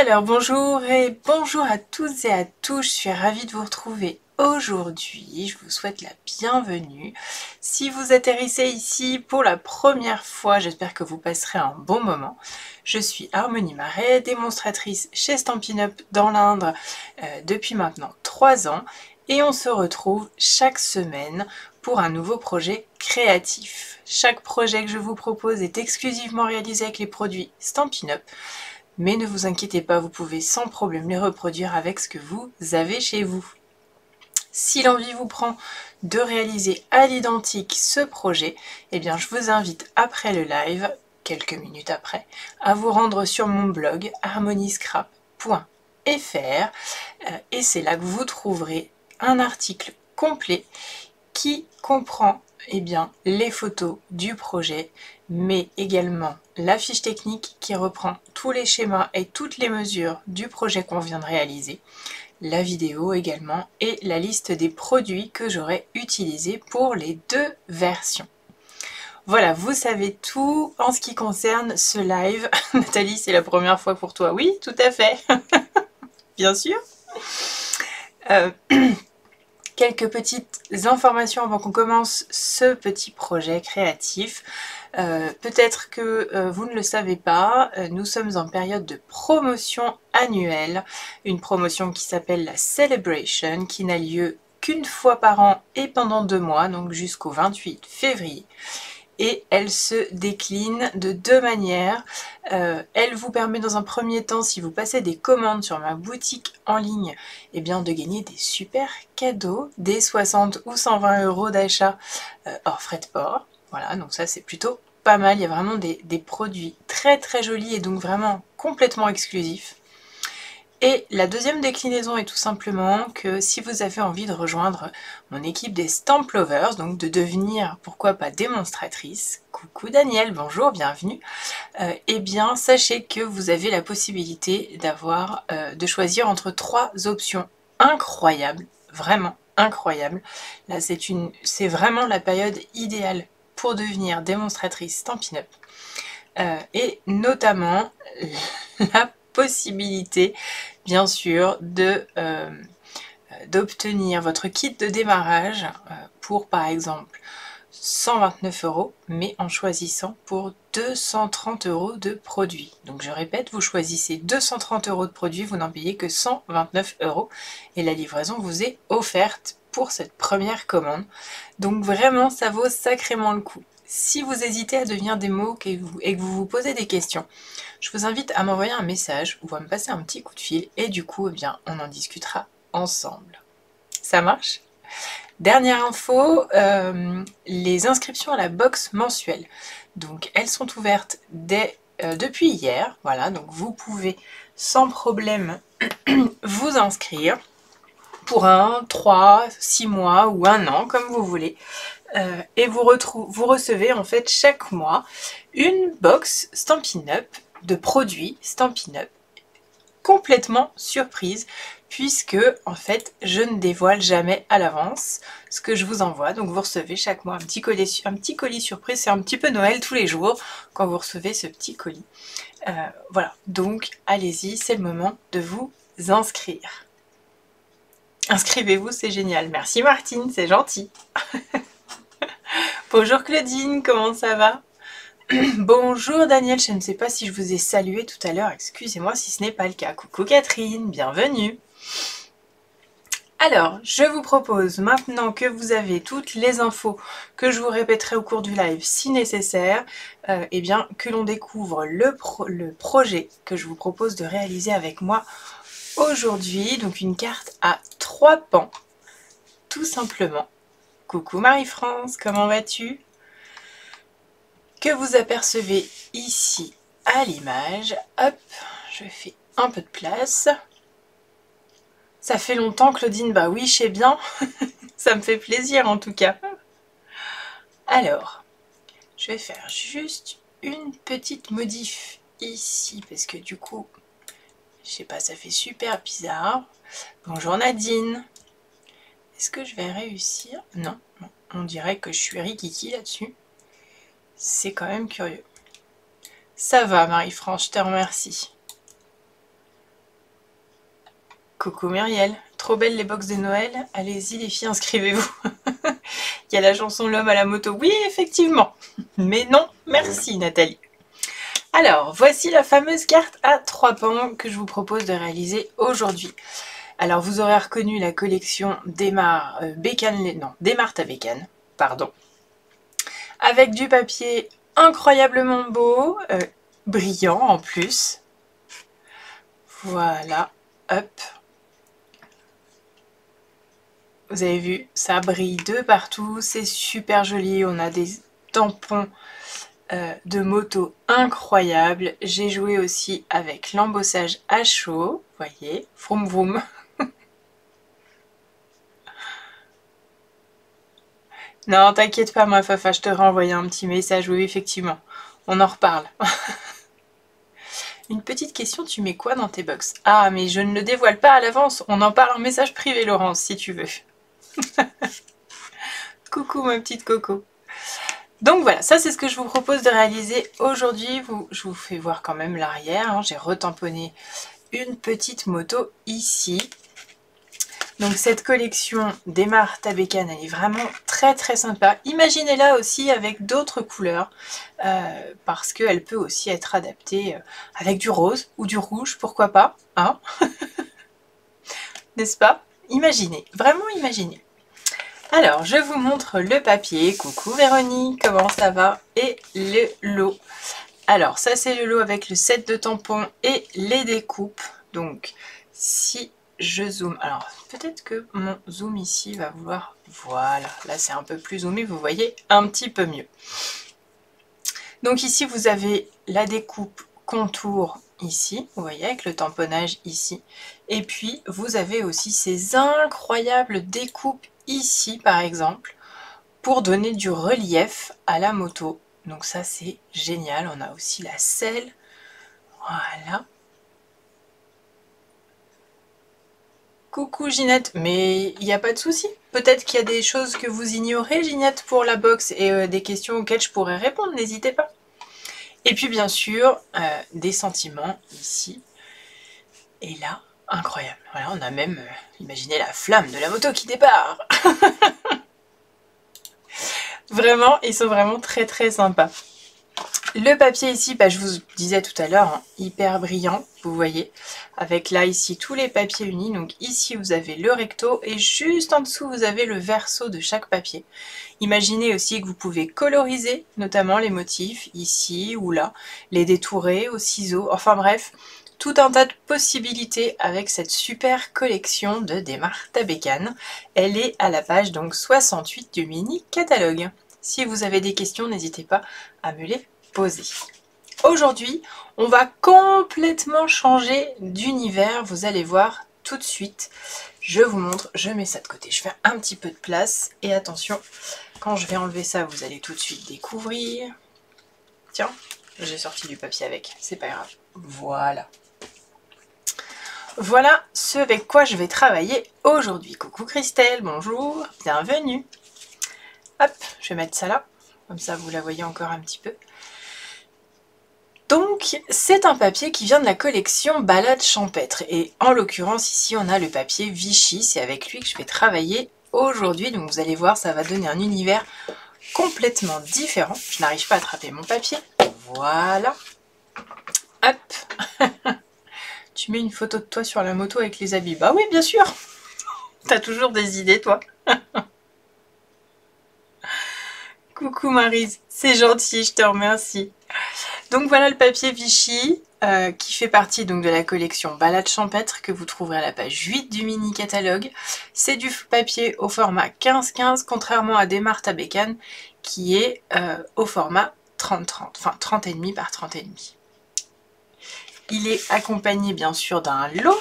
Alors bonjour et bonjour à toutes et à tous, je suis ravie de vous retrouver aujourd'hui, je vous souhaite la bienvenue. Si vous atterrissez ici pour la première fois, j'espère que vous passerez un bon moment. Je suis Harmony Marret, démonstratrice chez Stampin' Up! Dans l'Indre depuis maintenant 3 ans et on se retrouve chaque semaine pour un nouveau projet créatif. Chaque projet que je vous propose est exclusivement réalisé avec les produits Stampin' Up! Mais ne vous inquiétez pas, vous pouvez sans problème les reproduire avec ce que vous avez chez vous. Si l'envie vous prend de réaliser à l'identique ce projet, eh bien je vous invite après le live, quelques minutes après, à vous rendre sur mon blog harmonyscrap.fr et c'est là que vous trouverez un article complet qui comprend eh bien, les photos du projet, mais également la fiche technique qui reprend tous les schémas et toutes les mesures du projet qu'on vient de réaliser, la vidéo également et la liste des produits que j'aurai utilisés pour les 2 versions. Voilà, vous savez tout en ce qui concerne ce live. Nathalie, c'est la première fois pour toi. Oui, tout à fait. Bien sûr. Quelques petites informations avant qu'on commence ce petit projet créatif. Peut-être que vous ne le savez pas, nous sommes en période de promotion annuelle, une promotion qui s'appelle la Celebration, qui n'a lieu qu'une fois par an et pendant 2 mois, donc jusqu'au 28 février. Et elle se décline de 2 manières. Elle vous permet dans un premier temps, si vous passez des commandes sur ma boutique en ligne, eh bien de gagner des super cadeaux, des 60 ou 120 € d'achat hors frais de port. Voilà, donc ça c'est plutôt pas mal. Il y a vraiment des produits très très jolis et donc vraiment complètement exclusifs. Et la deuxième déclinaison est tout simplement que si vous avez envie de rejoindre mon équipe des Stamp Lovers, donc de devenir, pourquoi pas, démonstratrice, coucou Daniel, bonjour, bienvenue, eh bien sachez que vous avez la possibilité d'avoir, de choisir entre 3 options incroyables, vraiment incroyables. Là c'est vraiment la période idéale pour devenir démonstratrice Stampin' Up! Et notamment la possibilité bien sûr d'obtenir votre kit de démarrage pour par exemple 129 €, mais en choisissant pour 230 € de produits. Donc je répète, vous choisissez 230 € de produits, vous n'en payez que 129 € et la livraison vous est offerte pour cette première commande. Donc vraiment ça vaut sacrément le coup. Si vous hésitez à devenir démo et que vous vous posez des questions, je vous invite à m'envoyer un message ou à me passer un petit coup de fil et du coup, eh bien, on en discutera ensemble. Ça marche? Dernière info, les inscriptions à la box mensuelle. Donc, elles sont ouvertes depuis hier. Voilà, donc vous pouvez sans problème vous inscrire pour 1, 3, 6 mois ou 1 an, comme vous voulez. Et vous recevez en fait chaque mois une box Stampin' Up! De produits Stampin' Up! Complètement surprise, puisque en fait je ne dévoile jamais à l'avance ce que je vous envoie. Donc vous recevez chaque mois un petit colis surprise, c'est un petit peu Noël tous les jours quand vous recevez ce petit colis. Voilà, donc allez-y, c'est le moment de vous inscrire. Inscrivez-vous, c'est génial. Merci Martine, c'est gentil. Bonjour Claudine, comment ça va? Bonjour Daniel, je ne sais pas si je vous ai salué tout à l'heure, excusez-moi si ce n'est pas le cas. Coucou Catherine, bienvenue. Alors, je vous propose maintenant que vous avez toutes les infos que je vous répéterai au cours du live si nécessaire, eh bien que l'on découvre le projet que je vous propose de réaliser avec moi aujourd'hui. Donc une carte à 3 pans, tout simplement. Coucou Marie-France, comment vas-tu? Que vous apercevez ici à l'image. Hop, je fais un peu de place. Ça fait longtemps Claudine, bah oui, je sais bien. Ça me fait plaisir en tout cas. Alors, je vais faire juste une petite modif ici, parce que du coup, je sais pas, ça fait super bizarre. Bonjour Nadine. Est-ce que je vais réussir? Non, on dirait que je suis rikiki là-dessus. C'est quand même curieux. Ça va Marie-France, je te remercie. Coucou Muriel, trop belles les box de Noël, allez-y les filles, inscrivez-vous. Il y a la chanson L'homme à la moto, oui effectivement, mais non, merci Nathalie. Alors, voici la fameuse carte à 3 pans que je vous propose de réaliser aujourd'hui. Alors, vous aurez reconnu la collection Desmarches à Bécane, pardon, avec du papier incroyablement beau, brillant en plus. Voilà, hop. Vous avez vu, ça brille de partout, c'est super joli, on a des tampons de moto incroyables. J'ai joué aussi avec l'embossage à chaud, voyez, vroom vroom. Non, t'inquiète pas, ma Fafa, je te renvoie un petit message, oui, effectivement, on en reparle. Une petite question, tu mets quoi dans tes box? Ah, mais je ne le dévoile pas à l'avance, on en parle en message privé, Laurence, si tu veux. Coucou, ma petite Coco. Donc voilà, ça c'est ce que je vous propose de réaliser aujourd'hui. Je vous fais voir quand même l'arrière, hein. J'ai retamponné une petite moto ici. Donc cette collection Desmarches à Bécane, elle est vraiment très très sympa. Imaginez-la aussi avec d'autres couleurs, parce qu'elle peut aussi être adaptée avec du rose ou du rouge, pourquoi pas, hein. N'est-ce pas? Imaginez, vraiment imaginez. Alors, je vous montre le papier. Coucou Véronique, comment ça va? Et le lot. Alors, ça c'est le lot avec le set de tampons et les découpes. Donc, si... je zoome. Alors, peut-être que mon zoom ici va vouloir... Voilà, là c'est un peu plus zoomé, vous voyez un petit peu mieux. Donc ici, vous avez la découpe contour ici, vous voyez, avec le tamponnage ici. Et puis, vous avez aussi ces incroyables découpes ici, par exemple, pour donner du relief à la moto. Donc ça, c'est génial. On a aussi la selle. Voilà. Coucou Ginette, mais il n'y a pas de souci. Peut-être qu'il y a des choses que vous ignorez, Ginette, pour la box et des questions auxquelles je pourrais répondre, n'hésitez pas. Et puis bien sûr, des sentiments ici et là, incroyable. Voilà, on a même, imaginez la flamme de la moto qui départ. Vraiment, ils sont vraiment très très sympas. Le papier ici, bah, je vous disais tout à l'heure, hein, hyper brillant, vous voyez, avec là ici tous les papiers unis. Donc ici vous avez le recto et juste en dessous vous avez le verso de chaque papier. Imaginez aussi que vous pouvez coloriser notamment les motifs ici ou là, les détourer au ciseau, enfin bref, tout un tas de possibilités avec cette super collection de Desmarches à Bécane. Elle est à la page donc 68 du mini catalogue. Si vous avez des questions, n'hésitez pas à me les poser. Aujourd'hui, on va complètement changer d'univers, vous allez voir tout de suite. Je vous montre, je mets ça de côté, je fais un petit peu de place. Et attention, quand je vais enlever ça, vous allez tout de suite découvrir. Tiens, j'ai sorti du papier avec, c'est pas grave. Voilà. Voilà ce avec quoi je vais travailler aujourd'hui. Coucou Christelle, bonjour, bienvenue. Hop, je vais mettre ça là, comme ça vous la voyez encore un petit peu. Donc, c'est un papier qui vient de la collection Balade Champêtre. Et en l'occurrence, ici, on a le papier Vichy. C'est avec lui que je vais travailler aujourd'hui. Donc, vous allez voir, ça va donner un univers complètement différent. Je n'arrive pas à attraper mon papier. Voilà. Hop. Tu mets une photo de toi sur la moto avec les habits. Bah oui, bien sûr. T'as toujours des idées, toi. Coucou Maryse, c'est gentil, je te remercie. Donc voilà le papier Vichy qui fait partie donc de la collection Balade Champêtre que vous trouverez à la page 8 du mini catalogue. C'est du papier au format 15-15 contrairement à Desmarches à Bécane qui est au format 30-30, enfin 30,5 par 30,5. Il est accompagné bien sûr d'un lot.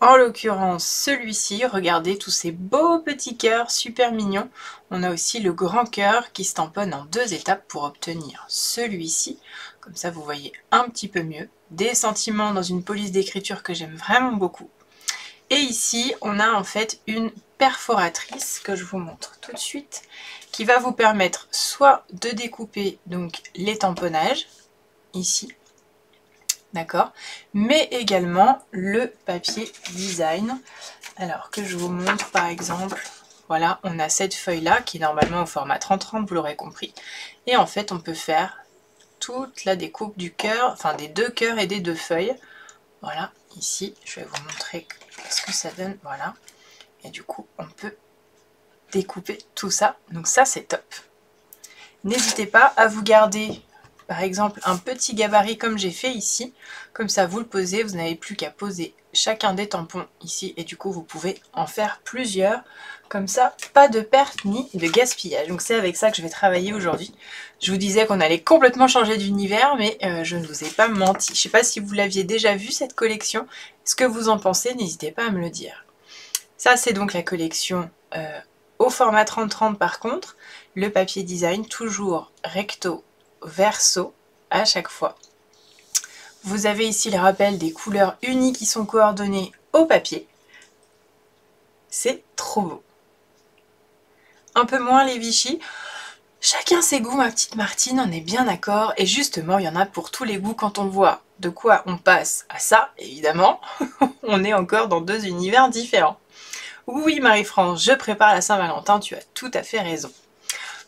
En l'occurrence, celui-ci, regardez tous ces beaux petits cœurs, super mignons. On a aussi le grand cœur qui se tamponne en 2 étapes pour obtenir celui-ci. Comme ça, vous voyez un petit peu mieux. Des sentiments dans une police d'écriture que j'aime vraiment beaucoup. Et ici, on a en fait une perforatrice que je vous montre tout de suite, qui va vous permettre soit de découper donc les tamponnages, ici, d'accord, mais également le papier design. Alors que je vous montre par exemple, voilà, on a cette feuille là qui est normalement au format 30-30, vous l'aurez compris, et en fait on peut faire toute la découpe du cœur, enfin des deux cœurs et des deux feuilles. Voilà, ici je vais vous montrer ce que ça donne, voilà, et du coup on peut découper tout ça, donc ça c'est top. N'hésitez pas à vous garder par exemple un petit gabarit comme j'ai fait ici, comme ça vous le posez, vous n'avez plus qu'à poser chacun des tampons ici et du coup vous pouvez en faire plusieurs, comme ça pas de perte ni de gaspillage. Donc c'est avec ça que je vais travailler aujourd'hui. Je vous disais qu'on allait complètement changer d'univers, mais je ne vous ai pas menti. Je ne sais pas si vous l'aviez déjà vu cette collection, ce que vous en pensez, n'hésitez pas à me le dire. Ça c'est donc la collection au format 30-30 par contre, le papier design toujours recto verso à chaque fois. Vous avez ici le rappel des couleurs unies qui sont coordonnées au papier. C'est trop beau. Un peu moins les Vichy. Chacun ses goûts, ma petite Martine, on est bien d'accord. Et justement, il y en a pour tous les goûts. Quand on voit de quoi on passe à ça, évidemment, on est encore dans deux univers différents. Oui, Marie-France, je prépare la Saint-Valentin, tu as tout à fait raison.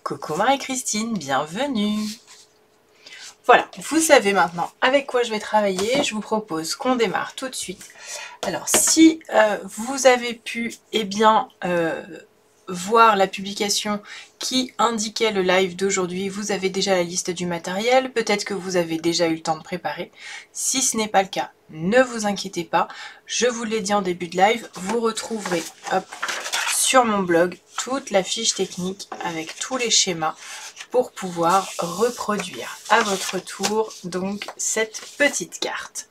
Coucou Marie-Christine, bienvenue. Voilà, vous savez maintenant avec quoi je vais travailler. Je vous propose qu'on démarre tout de suite. Alors, si vous avez pu voir la publication qui indiquait le live d'aujourd'hui, vous avez déjà la liste du matériel. Peut-être que vous avez déjà eu le temps de préparer. Si ce n'est pas le cas, ne vous inquiétez pas. Je vous l'ai dit en début de live, vous retrouverez sur mon blog toute la fiche technique avec tous les schémas pour pouvoir reproduire à votre tour donc cette petite carte.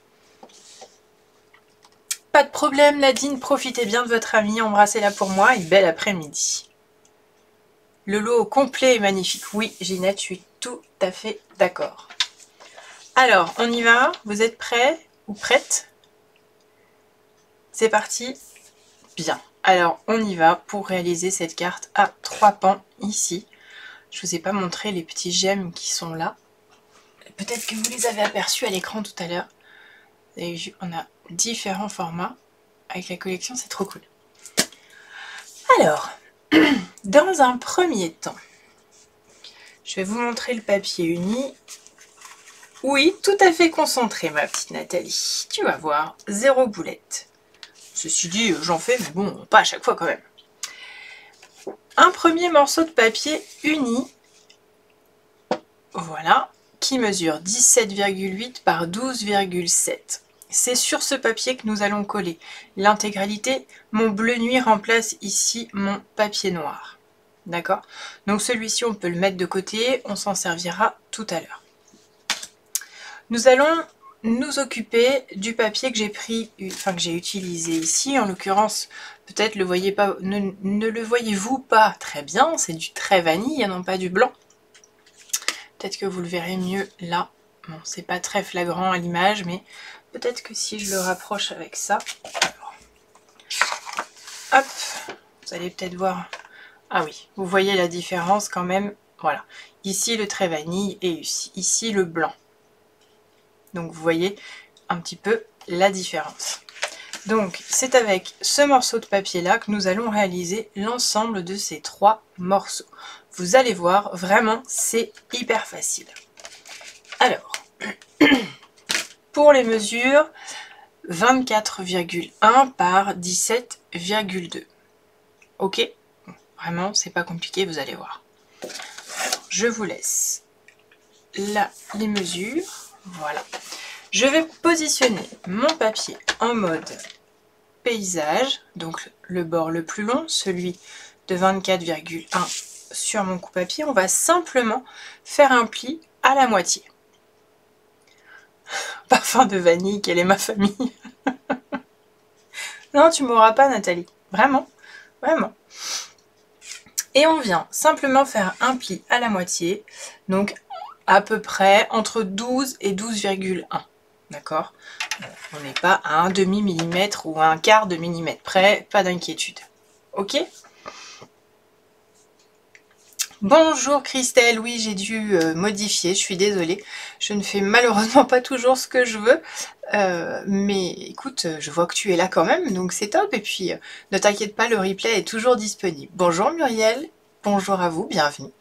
Pas de problème Nadine, profitez bien de votre amie, embrassez-la pour moi et bel après-midi. Le lot au complet est magnifique. Oui Ginette, je suis tout à fait d'accord. Alors on y va, vous êtes prêts ou prêtes? C'est parti. Bien, alors on y va pour réaliser cette carte à 3 pans ici. Je vous ai pas montré les petits gemmes qui sont là. Peut-être que vous les avez aperçus à l'écran tout à l'heure. Vous avez vu, on a différents formats avec la collection, c'est trop cool. Alors, dans un premier temps, je vais vous montrer le papier uni. Oui, tout à fait concentré, ma petite Nathalie. Tu vas voir, 0 boulette. Ceci dit, j'en fais, mais bon, pas à chaque fois quand même. Un premier morceau de papier uni, voilà, qui mesure 17,8 par 12,7. C'est sur ce papier que nous allons coller l'intégralité. Mon bleu nuit remplace ici mon papier noir. D'accord? Donc celui-ci, on peut le mettre de côté, on s'en servira tout à l'heure. Nous allons nous occuper du papier que j'ai pris, enfin que j'ai utilisé ici. En l'occurrence, peut-être le voyez pas, ne le voyez-vous pas très bien, c'est du très vanille, non pas du blanc. Peut-être que vous le verrez mieux là. Bon, c'est pas très flagrant à l'image, mais peut-être que si je le rapproche avec ça, hop, vous allez peut-être voir. Ah oui, vous voyez la différence quand même. Voilà, ici le très vanille et ici le blanc. Donc vous voyez un petit peu la différence. Donc c'est avec ce morceau de papier là que nous allons réaliser l'ensemble de ces 3 morceaux. Vous allez voir, vraiment c'est hyper facile. Alors, pour les mesures, 24,1 par 17,2. Ok, vraiment c'est pas compliqué, vous allez voir. Alors, je vous laisse là les mesures. Voilà, je vais positionner mon papier en mode paysage, donc le bord le plus long, celui de 24,1 sur mon coupe-papier. On va simplement faire un pli à la moitié. Parfum de vanille, quelle est ma famille. Non, tu m'auras pas Nathalie, vraiment, vraiment. Et on vient simplement faire un pli à la moitié, donc à peu près entre 12 et 12,1, d'accord? On n'est pas à un demi-millimètre ou à un quart de millimètre près, pas d'inquiétude, ok? Bonjour Christelle, oui j'ai dû modifier, je suis désolée, je ne fais malheureusement pas toujours ce que je veux, mais écoute, je vois que tu es là quand même, donc c'est top, et puis ne t'inquiète pas, le replay est toujours disponible. Bonjour Muriel, bonjour à vous, bienvenue.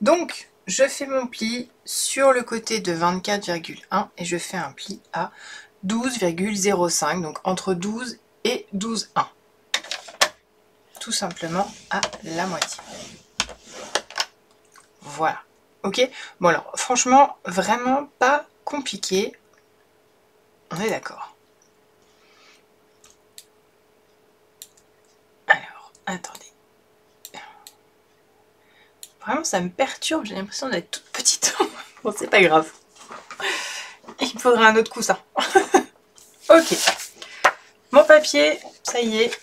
Donc, je fais mon pli sur le côté de 24,1 et je fais un pli à 12,05, donc entre 12 et 12,1, tout simplement à la moitié. Voilà, ok. Bon alors, franchement, vraiment pas compliqué. On est d'accord. Alors, attendez. Vraiment, ça me perturbe, j'ai l'impression d'être toute petite. Bon, c'est pas grave. Il me faudra un autre coussin. Ok. Mon papier, ça y est.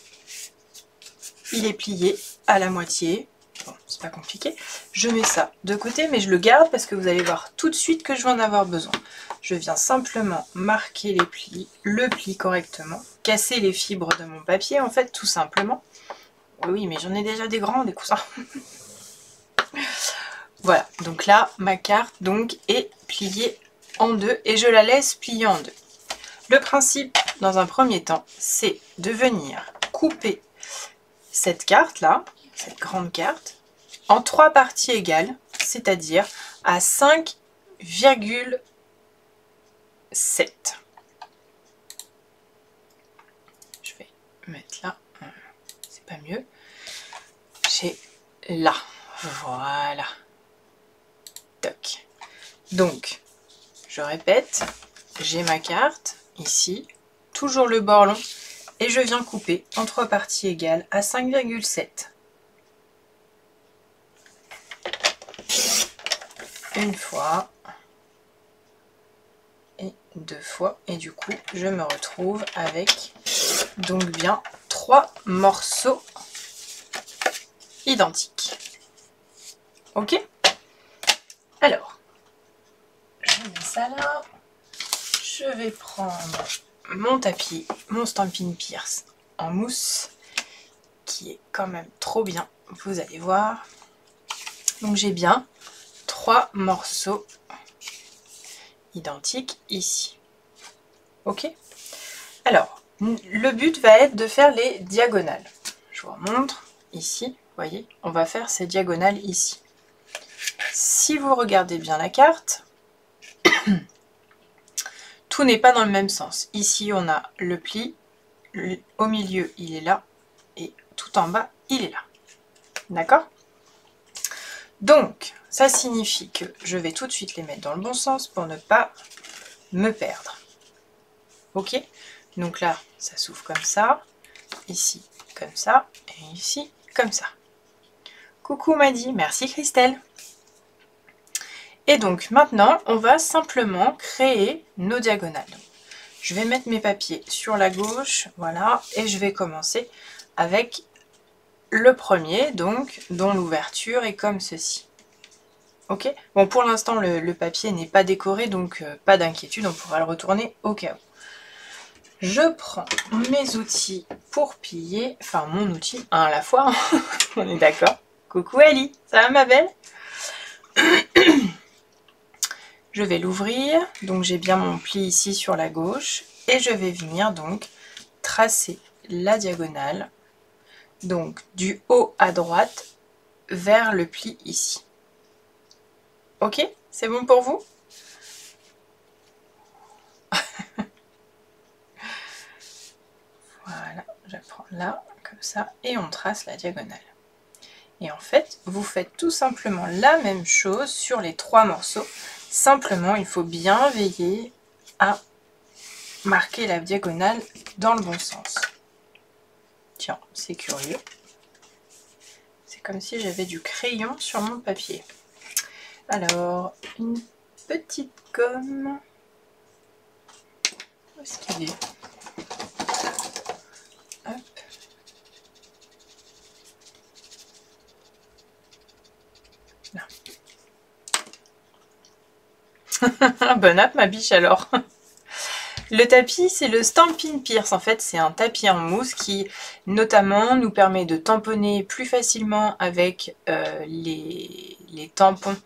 Il est plié à la moitié. Bon, c'est pas compliqué. Je mets ça de côté, mais je le garde parce que vous allez voir tout de suite que je vais en avoir besoin. Je viens simplement marquer les plis, le pli correctement, casser les fibres de mon papier, en fait, tout simplement. Oui, mais j'en ai déjà des grands, des coussins. Voilà, donc là, ma carte donc est pliée en deux et je la laisse plier en deux. Le principe, dans un premier temps, c'est de venir couper cette carte-là, cette grande carte, en trois parties égales, c'est-à-dire à 5,7. Je vais mettre là, c'est pas mieux. J'ai là, voilà. Toc. Donc, je répète, j'ai ma carte ici, toujours le bord long, et je viens couper en trois parties égales à 5,7. Une fois et deux fois, et du coup je me retrouve avec donc bien trois morceaux identiques. Ok, alors je mets ça là, je vais prendre mon tapis, mon Stampin' Pierce en mousse qui est quand même trop bien, vous allez voir. Donc j'ai bien trois morceaux identiques ici. Ok, alors le but va être de faire les diagonales. Je vous remontre ici, voyez, on va faire ces diagonales ici. Si vous regardez bien la carte, tout n'est pas dans le même sens. Ici on a le pli, au milieu il est là et tout en bas il est là. D'accord? Donc, ça signifie que je vais tout de suite les mettre dans le bon sens pour ne pas me perdre. Ok? Donc là, ça s'ouvre comme ça, ici comme ça, et ici comme ça. Coucou Maddy, merci Christelle. Et donc maintenant, on va simplement créer nos diagonales. Je vais mettre mes papiers sur la gauche, voilà, et je vais commencer avec le premier, donc, dont l'ouverture est comme ceci. Ok, bon, pour l'instant, le papier n'est pas décoré, donc pas d'inquiétude, on pourra le retourner au cas où. Je prends mes outils pour plier, enfin, mon outil, un à la fois, hein. On est d'accord. Coucou Ali, ça va ma belle? Je vais l'ouvrir, donc j'ai bien mon pli ici sur la gauche, et je vais venir donc tracer la diagonale. Donc du haut à droite vers le pli ici. Ok, c'est bon pour vous? Voilà, je prends là, comme ça, et on trace la diagonale. Et en fait, vous faites tout simplement la même chose sur les trois morceaux. Simplement, il faut bien veiller à marquer la diagonale dans le bon sens. Tiens, c'est curieux. C'est comme si j'avais du crayon sur mon papier. Alors, une petite gomme. Où est-ce qu'il est? Hop. Là. Bonne app ma biche alors. Le tapis, c'est le Stampin' Pierce. En fait, c'est un tapis en mousse qui, notamment, nous permet de tamponner plus facilement avec les tampons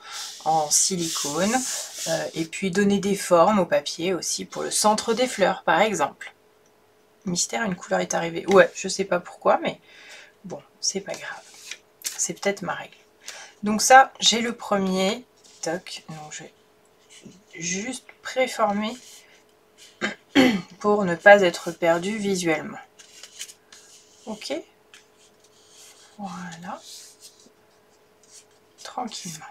en silicone et puis donner des formes au papier aussi pour le centre des fleurs, par exemple. Mystère, une couleur est arrivée. Ouais, je sais pas pourquoi, mais bon, c'est pas grave. C'est peut-être ma règle. Donc ça, j'ai le premier. Toc. Donc je vais juste préformer pour ne pas être perdu visuellement. Ok. Voilà. Tranquillement.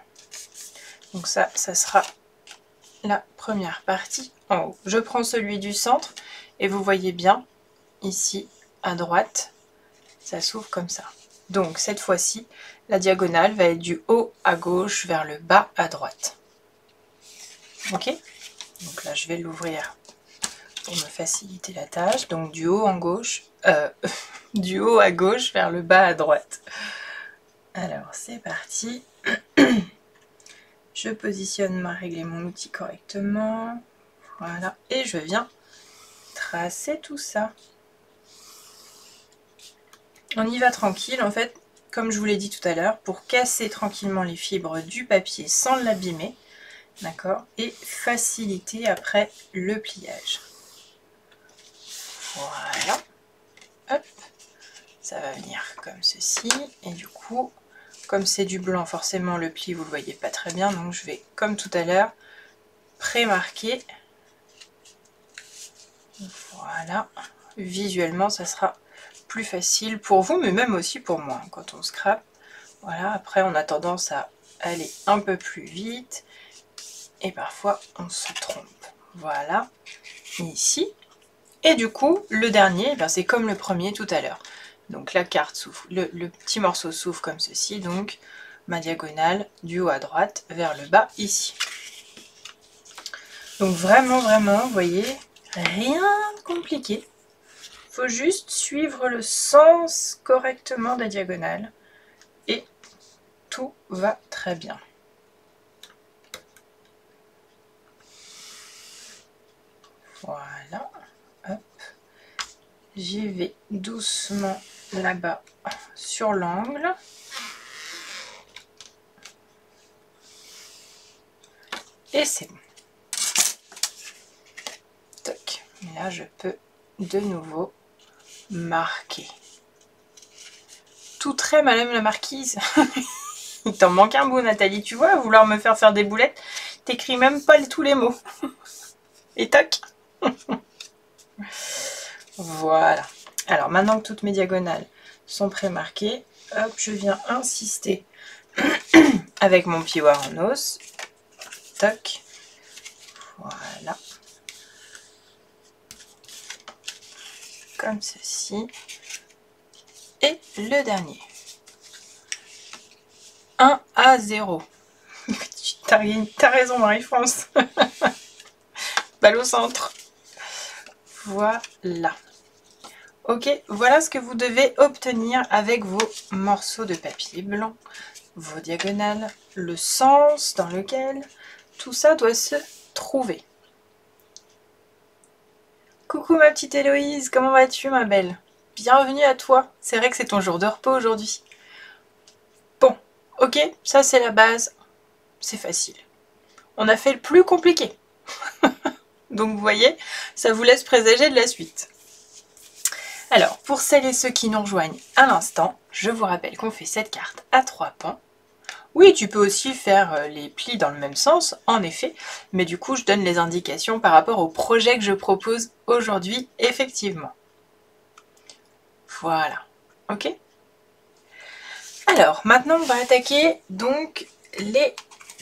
Donc ça, ça sera la première partie en haut. Je prends celui du centre et vous voyez bien, ici à droite, ça s'ouvre comme ça. Donc cette fois-ci, la diagonale va être du haut à gauche vers le bas à droite. Ok? Donc là, je vais l'ouvrir pour me faciliter la tâche. Donc du haut en gauche, du haut à gauche vers le bas à droite. Alors c'est parti. Je positionne ma règle et mon outil correctement. Voilà. Et je viens tracer tout ça. On y va tranquille, en fait, comme je vous l'ai dit tout à l'heure, pour casser tranquillement les fibres du papier sans l'abîmer, d'accord, et faciliter après le pliage. Voilà, hop, ça va venir comme ceci, et du coup, comme c'est du blanc, forcément le pli, vous le voyez pas très bien, donc je vais, comme tout à l'heure, pré-marquer. Voilà, visuellement, ça sera plus facile pour vous, mais même aussi pour moi, hein, quand on scrape. Voilà, après on a tendance à aller un peu plus vite, et parfois on se trompe. Voilà, ici. Et du coup, le dernier, ben, c'est comme le premier tout à l'heure. Donc la carte s'ouvre, le petit morceau s'ouvre comme ceci, donc ma diagonale du haut à droite vers le bas, ici. Donc vraiment, vous voyez, rien de compliqué. Faut juste suivre le sens correctement des diagonales et tout va très bien. Voilà, hop, j'y vais doucement là-bas sur l'angle. Et c'est bon. Toc, et là je peux de nouveau marquer. Tout trait, madame la marquise. Il t'en manque un bout, Nathalie, tu vois, vouloir me faire des boulettes, t'écris même pas tous les mots. Et tac. Voilà. Alors maintenant que toutes mes diagonales sont pré-marquées, hop, je viens insister avec mon pioir en os. Tac. Voilà. Comme ceci, et le dernier 1 à 0. T'as raison, Marie-France. Balle au centre. Voilà. Ok, voilà ce que vous devez obtenir avec vos morceaux de papier blanc, vos diagonales, le sens dans lequel tout ça doit se trouver. Coucou ma petite Héloïse, comment vas-tu ma belle? Bienvenue à toi, c'est vrai que c'est ton jour de repos aujourd'hui. Bon, ok, ça c'est la base, c'est facile. On a fait le plus compliqué. Donc vous voyez, ça vous laisse présager de la suite. Alors, pour celles et ceux qui nous rejoignent à l'instant, je vous rappelle qu'on fait cette carte à 3 pans. Oui, tu peux aussi faire les plis dans le même sens, en effet, mais du coup, je donne les indications par rapport au projet que je propose aujourd'hui, effectivement. Voilà, ok? Alors, maintenant, on va attaquer donc les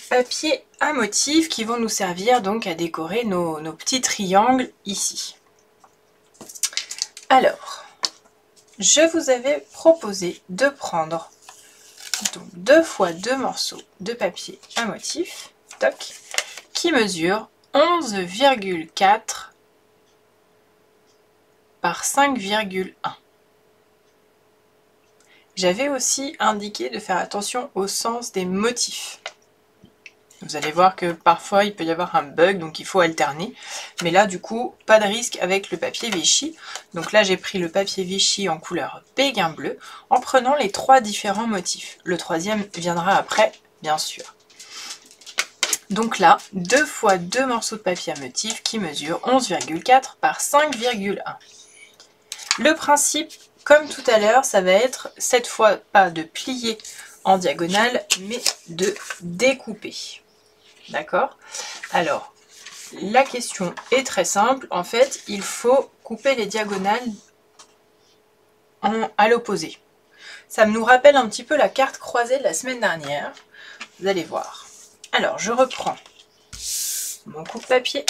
papiers à motifs qui vont nous servir donc à décorer nos petits triangles ici. Alors, je vous avais proposé de prendre donc 2 fois 2 morceaux de papier à motif, toc, qui mesurent 11,4 par 5,1. J'avais aussi indiqué de faire attention au sens des motifs. Vous allez voir que parfois il peut y avoir un bug, donc il faut alterner. Mais là du coup, pas de risque avec le papier Vichy. Donc là j'ai pris le papier Vichy en couleur Béguin bleu, en prenant les trois différents motifs. Le troisième viendra après, bien sûr. Donc là, 2 fois 2 morceaux de papier à motif qui mesurent 11,4 par 5,1. Le principe, comme tout à l'heure, ça va être cette fois pas de plier en diagonale, mais de découper. D'accord? Alors, la question est très simple. En fait, il faut couper les diagonales à l'opposé. Ça nous rappelle un petit peu la carte croisée de la semaine dernière. Vous allez voir. Alors, je reprends mon coupe-papier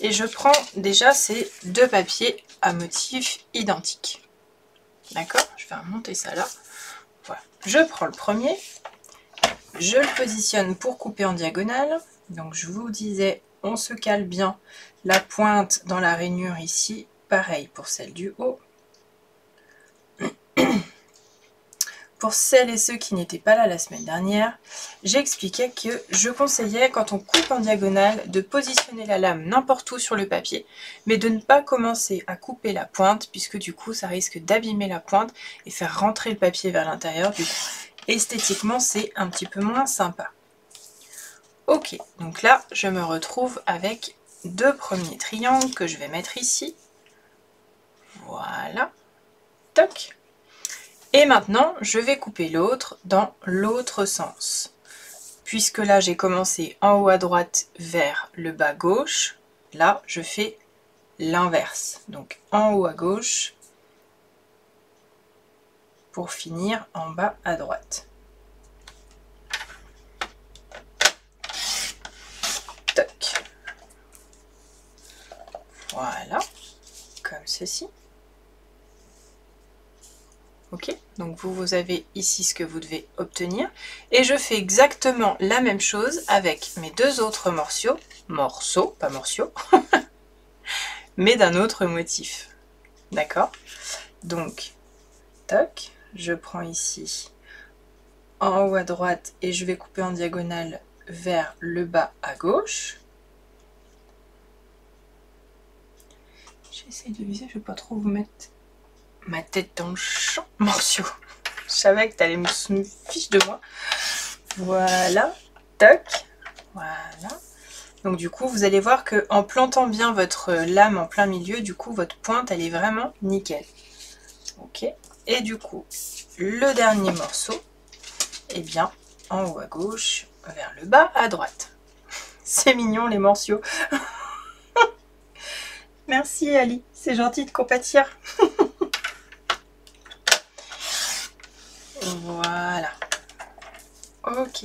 et je prends déjà ces deux papiers à motifs identiques. D'accord? Je vais remonter ça là. Voilà. Je prends le premier, je le positionne pour couper en diagonale. Donc, je vous disais, on se cale bien la pointe dans la rainure ici. Pareil pour celle du haut. Pour celles et ceux qui n'étaient pas là la semaine dernière, j'expliquais que je conseillais, quand on coupe en diagonale, de positionner la lame n'importe où sur le papier, mais de ne pas commencer à couper la pointe, puisque du coup ça risque d'abîmer la pointe et faire rentrer le papier vers l'intérieur. Du coup, esthétiquement, c'est un petit peu moins sympa. Ok, donc là, je me retrouve avec 2 premiers triangles que je vais mettre ici. Voilà. Toc. Et maintenant, je vais couper l'autre dans l'autre sens. Puisque là, j'ai commencé en haut à droite vers le bas gauche, là, je fais l'inverse. Donc, en haut à gauche, pour finir en bas à droite. Toc. Voilà, comme ceci. Ok, donc vous avez ici ce que vous devez obtenir. Et je fais exactement la même chose avec mes 2 autres morceaux, pas morceaux, mais d'un autre motif. D'accord? Donc, toc, je prends ici en haut à droite et je vais couper en diagonale vers le bas à gauche. J'essaie de viser, je ne vais pas trop vous mettre ma tête dans le champ, morceau. Je savais que t'allais me fiche de moi. Voilà, toc, voilà. Donc du coup, vous allez voir que en plantant bien votre lame en plein milieu, du coup, votre pointe, elle est vraiment nickel. Ok. Et du coup, le dernier morceau, eh bien, en haut à gauche, vers le bas à droite. C'est mignon les morceaux. Merci Ali, c'est gentil de compatir. Voilà, ok,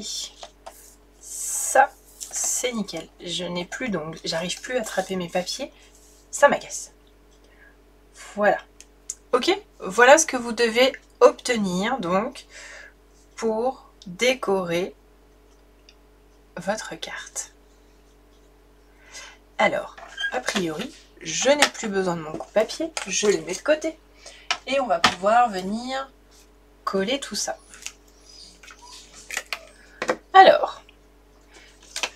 ça c'est nickel, je n'ai plus d'ongles, j'arrive plus à attraper mes papiers, ça m'agace. Voilà, ok, voilà ce que vous devez obtenir donc pour décorer votre carte. Alors, a priori, je n'ai plus besoin de mon coupe-papier, je le mets de côté et on va pouvoir venir coller tout ça. Alors,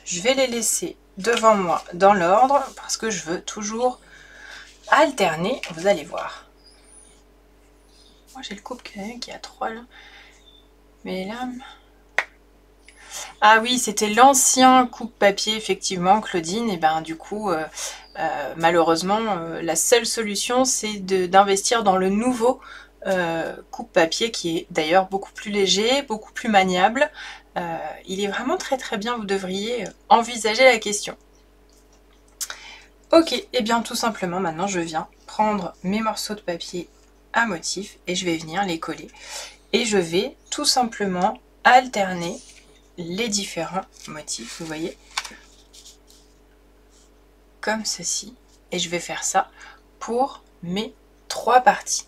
je vais les laisser devant moi dans l'ordre parce que je veux toujours alterner, vous allez voir. Moi j'ai le coupe qui a 3 là. Mais là... Ah oui, c'était l'ancien coupe-papier, effectivement, Claudine. Et ben du coup, malheureusement, la seule solution, c'est d'investir dans le nouveau coupe-papier qui est d'ailleurs beaucoup plus léger, beaucoup plus maniable. Il est vraiment très très bien, vous devriez envisager la question. Ok, et bien tout simplement maintenant je viens prendre mes morceaux de papier à motif et je vais venir les coller. Et je vais tout simplement alterner les différents motifs, vous voyez, comme ceci. Et je vais faire ça pour mes 3 parties.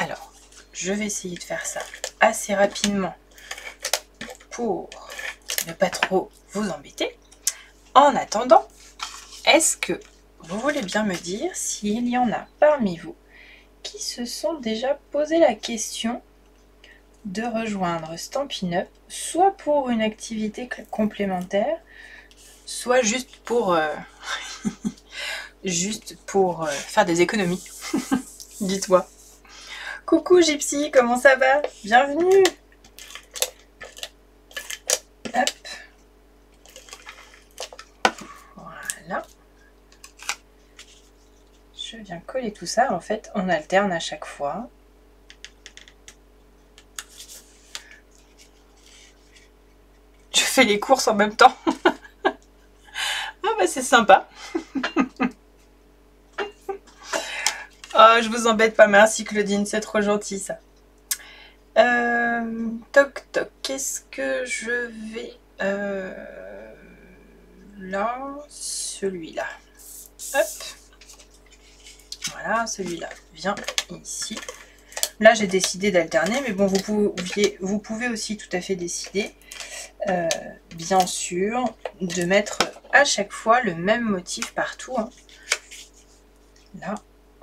Alors, je vais essayer de faire ça assez rapidement pour ne pas trop vous embêter. En attendant, est-ce que vous voulez bien me dire s'il y en a parmi vous qui se sont déjà posé la question de rejoindre Stampin' Up! Soit pour une activité complémentaire, soit juste pour, faire des économies. Dis-toi. Coucou Gypsy, comment ça va? Bienvenue. Hop. Voilà. Je viens coller tout ça. En fait, on alterne à chaque fois. Je fais les courses en même temps. Ah bah c'est sympa. Oh, je vous embête pas, merci Claudine, c'est trop gentil ça. Toc toc, qu'est-ce que je vais... là, celui-là. Hop. Voilà, celui-là vient ici. Là, j'ai décidé d'alterner, mais bon, vous pouvez aussi tout à fait décider, bien sûr, de mettre à chaque fois le même motif partout. Hein. Là.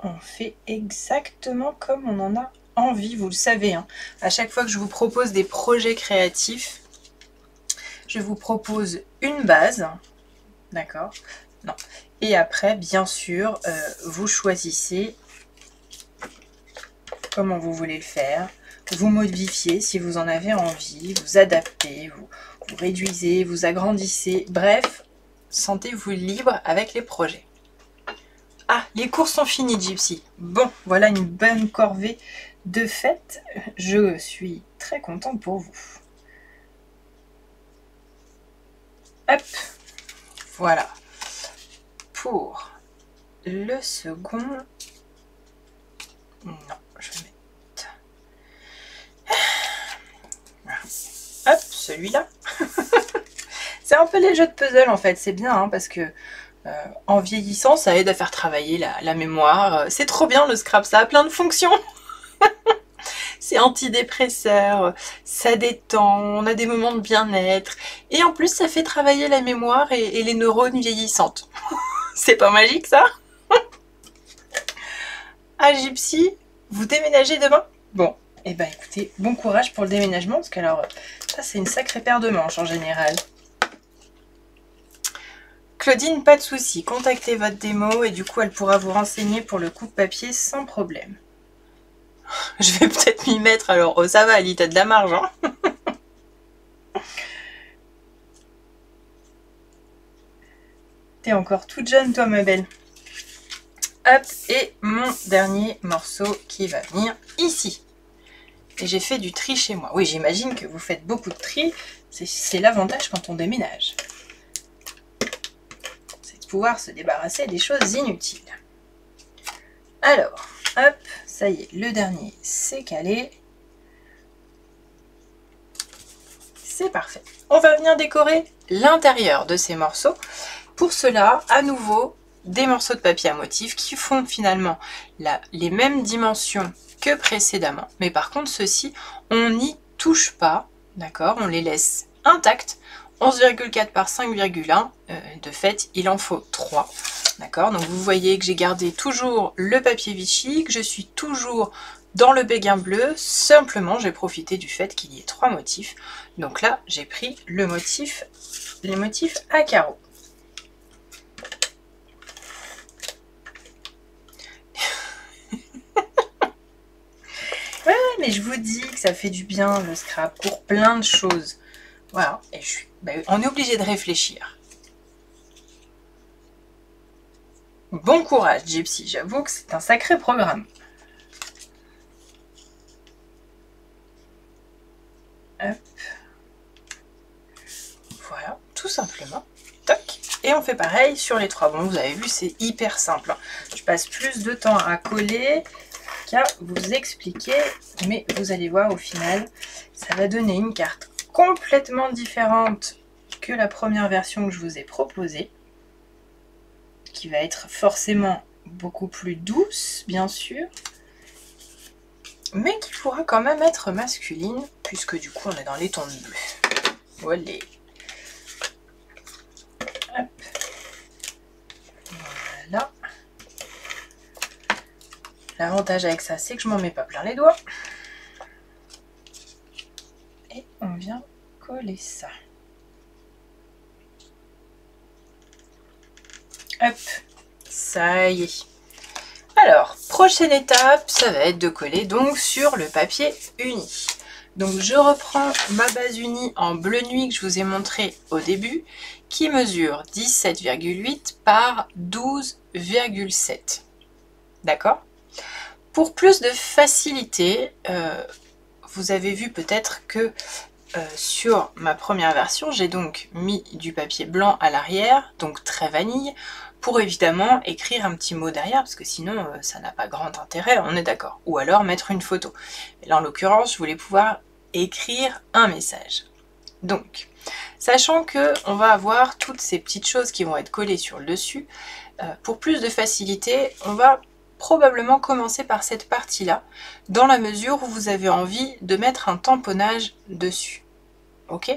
On fait exactement comme on en a envie, vous le savez. Hein. À chaque fois que je vous propose des projets créatifs, je vous propose une base, d'accord? Non. Et après, bien sûr, vous choisissez comment vous voulez le faire. Vous modifiez si vous en avez envie, vous adaptez, vous réduisez, vous agrandissez. Bref, sentez-vous libre avec les projets. Ah, les cours sont finis, Gypsy. Bon, voilà une bonne corvée de fête. Je suis très contente pour vous. Hop, voilà. Pour le second... Non, je vais mettre... Hop, celui-là. C'est un peu les jeux de puzzle, en fait. C'est bien, hein, parce que... en vieillissant, ça aide à faire travailler la mémoire. C'est trop bien le scrap, ça a plein de fonctions. C'est antidépresseur, ça détend, on a des moments de bien-être. Et en plus, ça fait travailler la mémoire et les neurones vieillissantes. C'est pas magique ça? Ah Gypsy, vous déménagez demain? Bon, et ben écoutez, bon courage pour le déménagement, parce que alors, ça c'est une sacrée paire de manches en général. Claudine, pas de souci, contactez votre démo et du coup elle pourra vous renseigner pour le coupe-papier sans problème. Je vais peut-être m'y mettre alors. Oh ça va Ali, t'as de la marge hein. T'es encore toute jeune toi ma belle. Hop, et mon dernier morceau qui va venir ici. Et j'ai fait du tri chez moi. Oui j'imagine que vous faites beaucoup de tri, c'est l'avantage quand on déménage. Pouvoir se débarrasser des choses inutiles. Alors, hop, ça y est, le dernier c'est calé. C'est parfait. On va venir décorer l'intérieur de ces morceaux. Pour cela, à nouveau, des morceaux de papier à motif qui font finalement les mêmes dimensions que précédemment. Mais par contre, ceux-ci, on n'y touche pas, d'accord? On les laisse intacts. 11,4 par 5,1, de fait, il en faut 3, d'accord? Donc vous voyez que j'ai gardé toujours le papier Vichy, que je suis toujours dans le béguin bleu, simplement j'ai profité du fait qu'il y ait 3 motifs. Donc là, j'ai pris le motif, les motifs à carreaux. Ouais, mais je vous dis que ça fait du bien le scrap pour plein de choses. Voilà, et on est obligé de réfléchir. Bon courage, Gypsy, j'avoue que c'est un sacré programme. Hop. Voilà, tout simplement. Toc. Et on fait pareil sur les 3. Bon, vous avez vu, c'est hyper simple. Je passe plus de temps à coller qu'à vous expliquer. Mais vous allez voir, au final, ça va donner une carte complètement différente que la première version que je vous ai proposée, qui va être forcément beaucoup plus douce, bien sûr, mais qui pourra quand même être masculine, puisque du coup on est dans les tons de bleu. Voilà. Hop. Voilà. L'avantage avec ça, c'est que je m'en mets pas plein les doigts. coller ça. Hop, ça y est. Alors, prochaine étape, ça va être de coller donc sur le papier uni. Donc je reprends ma base unie en bleu nuit que je vous ai montré au début, qui mesure 17,8 par 12,7. D'accord? Pour plus de facilité, vous avez vu peut-être que sur ma première version, j'ai donc mis du papier blanc à l'arrière, donc très vanille, pour évidemment écrire un petit mot derrière, parce que sinon ça n'a pas grand intérêt, on est d'accord. Ou alors mettre une photo. Mais là en l'occurrence, je voulais pouvoir écrire un message. Donc, sachant qu'on va avoir toutes ces petites choses qui vont être collées sur le dessus, pour plus de facilité, on va probablement commencer par cette partie-là, dans la mesure où vous avez envie de mettre un tamponnage dessus. Ok?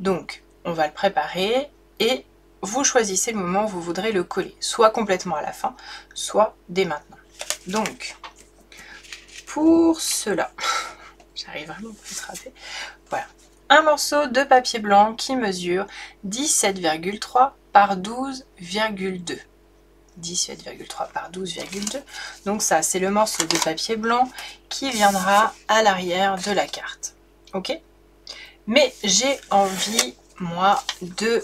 Donc, on va le préparer et vous choisissez le moment où vous voudrez le coller, soit complètement à la fin, soit dès maintenant. Donc, pour cela, j'arrive vraiment à rattraper, voilà, un morceau de papier blanc qui mesure 17,3 par 12,2. 17,3 par 12,2. Donc ça, c'est le morceau de papier blanc qui viendra à l'arrière de la carte. Ok? Mais j'ai envie, moi, de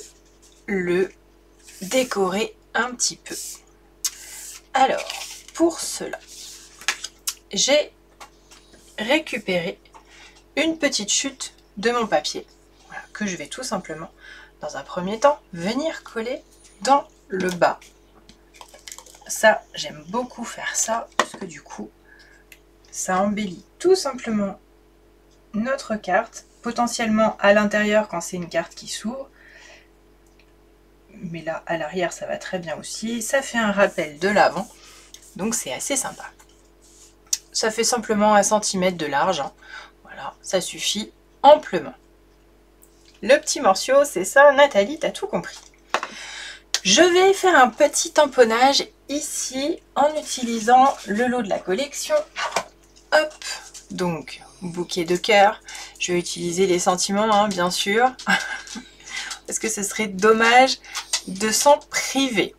le décorer un petit peu. Alors, pour cela, j'ai récupéré une petite chute de mon papier, voilà, que je vais tout simplement, dans un premier temps, venir coller dans le bas. Ça, j'aime beaucoup faire ça, parce que du coup, ça embellit tout simplement notre carte, potentiellement à l'intérieur quand c'est une carte qui s'ouvre, mais là, à l'arrière, ça va très bien aussi. Ça fait un rappel de l'avant, donc c'est assez sympa. Ça fait simplement 1 cm de large, hein. Voilà, ça suffit amplement. Le petit morceau, c'est ça, Nathalie, t'as tout compris. Je vais faire un petit tamponnage ici en utilisant le lot de la collection. Hop, donc bouquet de cœur. Je vais utiliser les sentiments, hein, bien sûr, parce que ce serait dommage de s'en priver.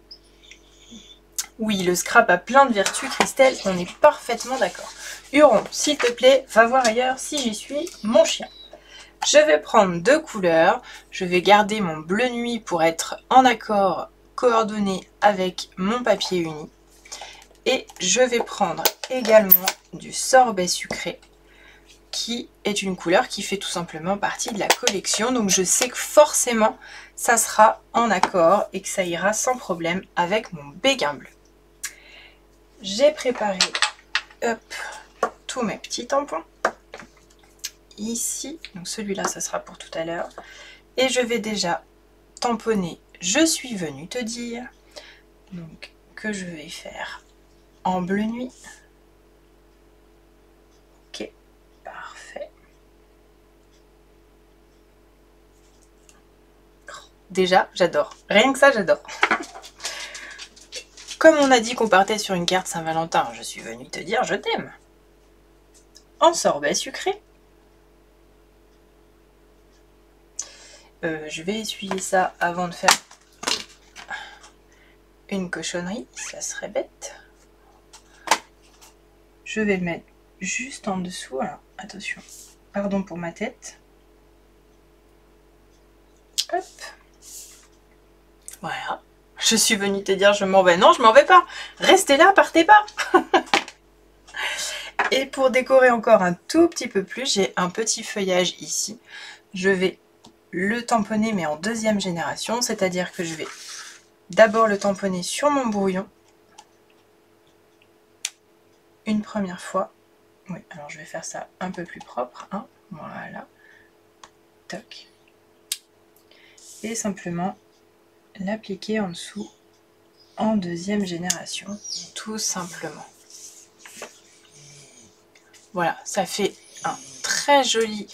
Oui, le scrap a plein de vertus, Christelle, on est parfaitement d'accord. Huron, s'il te plaît, va voir ailleurs si j'y suis, mon chien. Je vais prendre 2 couleurs. Je vais garder mon bleu nuit pour être en accord coordonné avec mon papier uni. Et je vais prendre également du sorbet sucré, qui est une couleur qui fait tout simplement partie de la collection. Donc je sais que forcément, ça sera en accord et que ça ira sans problème avec mon béguin bleu. J'ai préparé, hop, tous mes petits tampons. Ici, donc celui-là, ça sera pour tout à l'heure. Et je vais déjà tamponner « Je suis venue te dire ». Donc, que je vais faire en bleu nuit. Ok, parfait. Déjà, j'adore. Rien que ça, j'adore. Comme on a dit qu'on partait sur une carte Saint-Valentin, « Je suis venue te dire, je t'aime ». En sorbet sucré. Je vais essuyer ça avant de faire une cochonnerie, ça serait bête. Je vais le mettre juste en dessous, alors attention, pardon pour ma tête. Hop, voilà, je suis venue te dire je m'en vais. Non, je m'en vais pas, restez là, partez pas. Et pour décorer encore un tout petit peu plus, j'ai un petit feuillage ici, je vais le tamponner mais en deuxième génération, c'est-à-dire que je vais d'abord le tamponner sur mon brouillon une première fois. Oui, alors je vais faire ça un peu plus propre, hein. Voilà, toc, et simplement l'appliquer en dessous en deuxième génération, tout simplement. Voilà, ça fait un très joli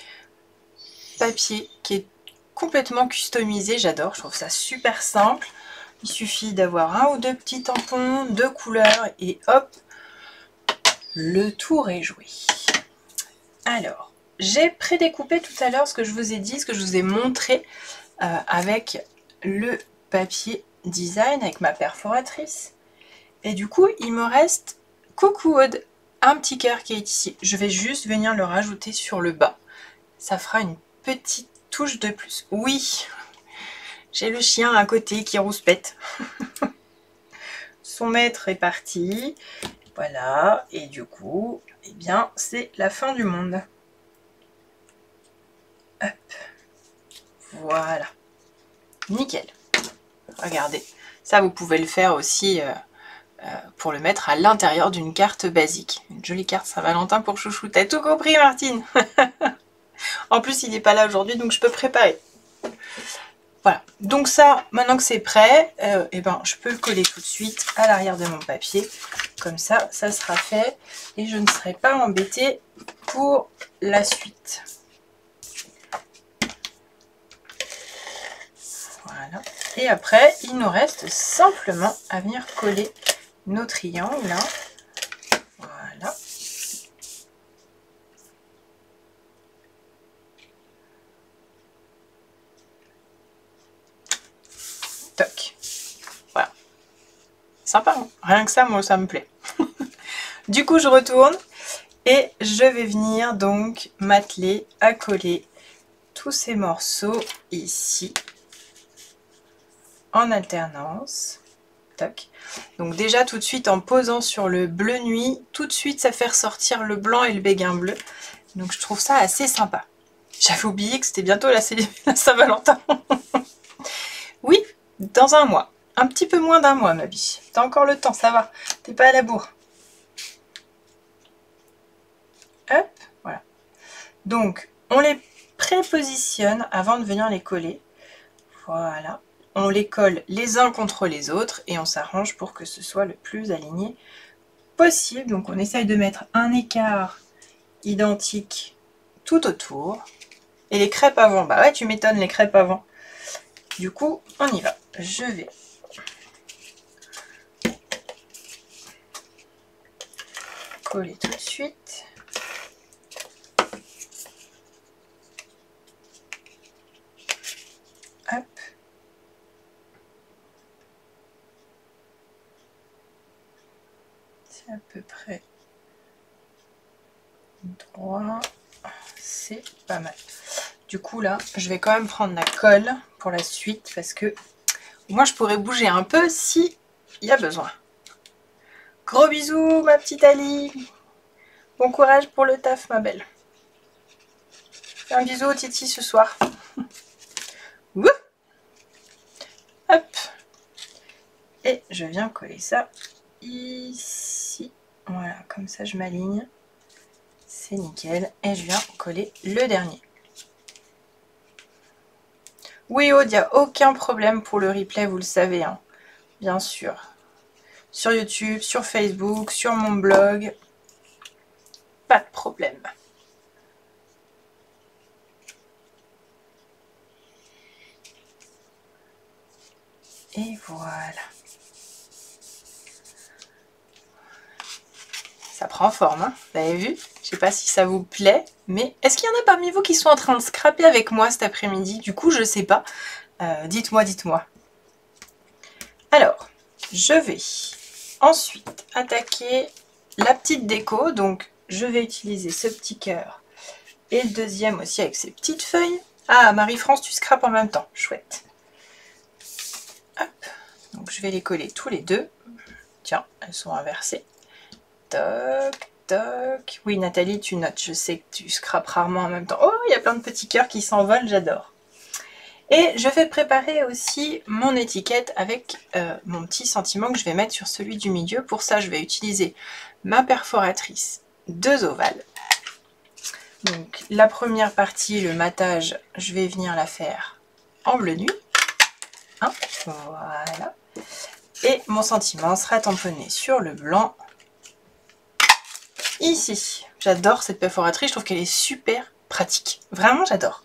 papier qui est complètement customisé, j'adore, je trouve ça super simple. Il suffit d'avoir 1 ou 2 petits tampons, 2 couleurs et hop, le tour est joué. Alors, j'ai prédécoupé tout à l'heure ce que je vous ai dit, ce que je vous ai montré avec le papier design, avec ma perforatrice. Et du coup, il me reste coucou Aude, un petit cœur qui est ici. Je vais juste venir le rajouter sur le bas. Ça fera une petite touche de plus. Oui, j'ai le chien à côté qui rouspète. Son maître est parti. Voilà, et du coup, eh bien, c'est la fin du monde. Hop. Voilà. Nickel. Regardez, ça vous pouvez le faire aussi pour le mettre à l'intérieur d'une carte basique. Une jolie carte Saint-Valentin pour Chouchou. T'as tout compris, Martine. En plus, il n'est pas là aujourd'hui, donc je peux préparer. Voilà, donc ça, maintenant que c'est prêt, eh ben, je peux le coller tout de suite à l'arrière de mon papier. Comme ça, ça sera fait et je ne serai pas embêtée pour la suite. Voilà, et après, il nous reste simplement à venir coller nos triangles. Hein. Voilà. Toc. Voilà. Sympa, hein, rien que ça, moi, ça me plaît. Du coup, je retourne et je vais venir donc m'atteler à coller tous ces morceaux ici en alternance. Toc. Donc déjà, tout de suite, en posant sur le bleu nuit, tout de suite, ça fait ressortir le blanc et le béguin bleu. Donc, je trouve ça assez sympa. J'avais oublié que c'était bientôt la Saint-Valentin. Oui, dans un mois. Un petit peu moins d'un mois, ma biche. T'as encore le temps, ça va. T'es pas à la bourre. Hop, voilà. Donc, on les prépositionne avant de venir les coller. Voilà. On les colle les uns contre les autres et on s'arrange pour que ce soit le plus aligné possible. Donc, on essaye de mettre un écart identique tout autour. Et les crêpes avant. Bah ouais, tu m'étonnes, les crêpes avant. Du coup, on y va. Je vais coller tout de suite. Hop. C'est à peu près droit. C'est pas mal. Du coup, là, je vais quand même prendre la colle pour la suite parce que moi, je pourrais bouger un peu si il y a besoin. Gros bisous, ma petite Ali. Bon courage pour le taf, ma belle. Fais un bisou au Titi ce soir. Wouh. Hop. Et je viens coller ça ici. Voilà, comme ça, je m'aligne. C'est nickel. Et je viens coller le dernier. Oui, Aude, il n'y a aucun problème pour le replay, vous le savez, hein. Bien sûr. Sur YouTube, sur Facebook, sur mon blog, pas de problème. Et voilà. Ça prend forme, hein, vous avez vu? Je sais pas si ça vous plaît, mais est-ce qu'il y en a parmi vous qui sont en train de scraper avec moi cet après-midi? Du coup, je sais pas. Dites-moi, dites-moi. Alors, je vais ensuite attaquer la petite déco. Donc, je vais utiliser ce petit cœur et le deuxième aussi avec ses petites feuilles. Ah, Marie-France, tu scrapes en même temps. Chouette. Hop. Donc, je vais les coller tous les deux. Tiens, elles sont inversées. Toc. Toc. Oui, Nathalie, tu notes, je sais que tu scrapes rarement en même temps. Oh, il y a plein de petits cœurs qui s'envolent, j'adore. Et je vais préparer aussi mon étiquette avec mon petit sentiment que je vais mettre sur celui du milieu. Pour ça, je vais utiliser ma perforatrice 2 ovales. Donc, la première partie, le matage, je vais venir la faire en bleu nuit. Hein, voilà. Et mon sentiment sera tamponné sur le blanc. Ici, j'adore cette perforatrice, je trouve qu'elle est super pratique. Vraiment, j'adore.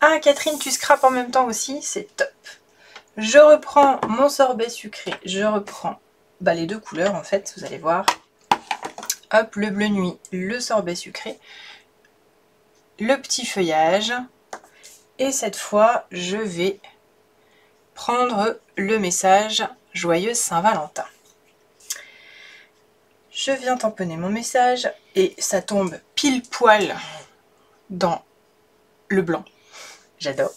Ah, Catherine, tu scrapes en même temps aussi, c'est top. Je reprends mon sorbet sucré. Je reprends bah, les deux couleurs, en fait, vous allez voir. Hop, le bleu nuit, le sorbet sucré. le petit feuillage. Et cette fois, je vais prendre le message « Joyeux Saint-Valentin ». Je viens tamponner mon message et ça tombe pile poil dans le blanc. J'adore.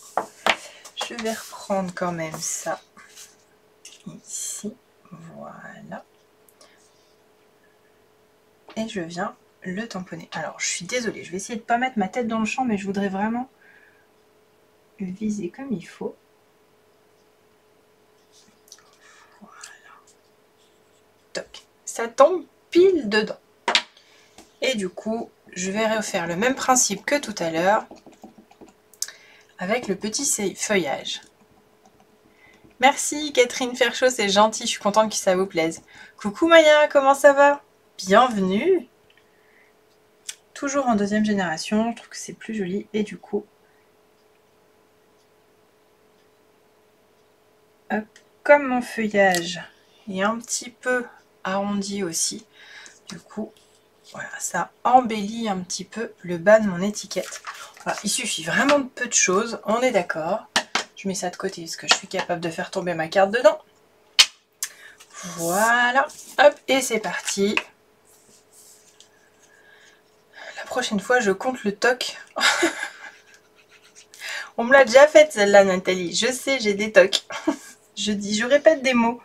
Je vais reprendre quand même ça ici. Voilà. Et je viens le tamponner. Alors, je suis désolée, je vais essayer de ne pas mettre ma tête dans le champ, mais je voudrais vraiment viser comme il faut. Toc. Ça tombe pile dedans. Et du coup, je vais refaire le même principe que tout à l'heure avec le petit feuillage. Merci Catherine Ferchaud, c'est gentil, je suis contente que ça vous plaise. Coucou Maya, comment ça va? Bienvenue. Toujours en deuxième génération, je trouve que c'est plus joli et du coup, hop, comme mon feuillage est un petit peu arrondi aussi, du coup voilà, ça embellit un petit peu le bas de mon étiquette. Voilà, il suffit vraiment de peu de choses, on est d'accord. Je mets ça de côté parce que je suis capable de faire tomber ma carte dedans. Voilà, hop, et c'est parti. La prochaine fois je compte le toc. On me l'a déjà faite celle-là, Nathalie, je sais, j'ai des tocs. Je répète des mots,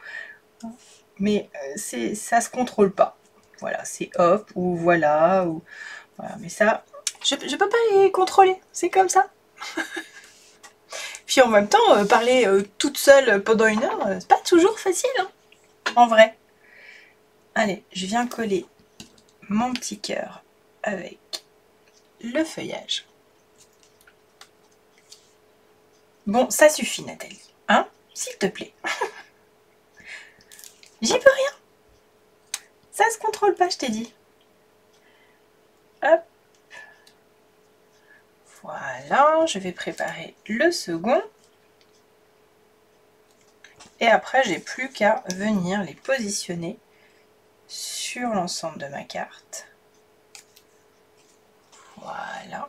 mais ça se contrôle pas. Voilà, c'est hop ou voilà ou voilà, mais ça je peux pas les contrôler, c'est comme ça. Puis en même temps parler toute seule pendant une heure, c'est pas toujours facile hein, en vrai. Allez, je viens coller mon petit cœur avec le feuillage. Bon, ça suffit Nathalie, hein, s'il te plaît. J'y peux rien. Ça se contrôle pas, je t'ai dit. Hop. Voilà, je vais préparer le second. Et après, j'ai plus qu'à venir les positionner sur l'ensemble de ma carte. Voilà.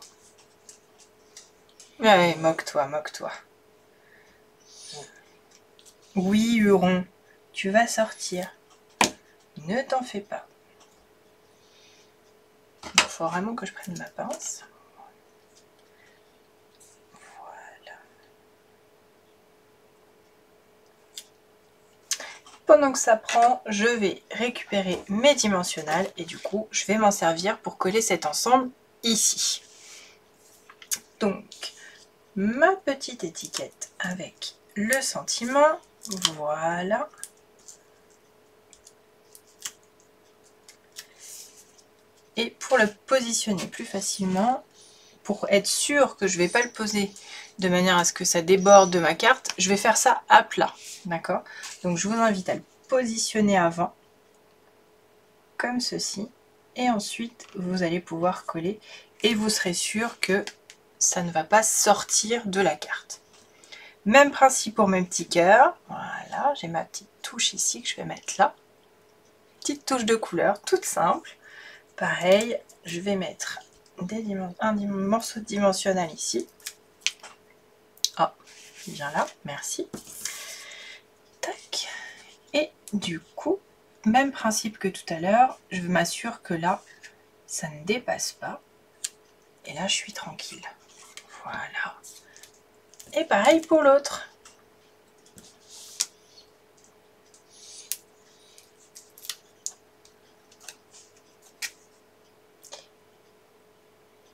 Allez, moque-toi, moque-toi. Oui, Huron. Tu vas sortir. Ne t'en fais pas. Il faut vraiment que je prenne ma pince. Voilà. Pendant que ça prend, je vais récupérer mes dimensionnales et du coup, je vais m'en servir pour coller cet ensemble ici. Donc, ma petite étiquette avec le sentiment. Voilà. Et pour le positionner plus facilement, pour être sûr que je ne vais pas le poser de manière à ce que ça déborde de ma carte, je vais faire ça à plat, d'accord? Donc je vous invite à le positionner avant, comme ceci, et ensuite vous allez pouvoir coller et vous serez sûr que ça ne va pas sortir de la carte. Même principe pour mes petits cœurs, voilà, j'ai ma petite touche ici que je vais mettre là, petite touche de couleur toute simple. Pareil, je vais mettre un morceau de dimensionnal ici. Ah, bien là, merci. Tac. Et du coup, même principe que tout à l'heure, je m'assure que là, ça ne dépasse pas. Et là, je suis tranquille. Voilà. Et pareil pour l'autre.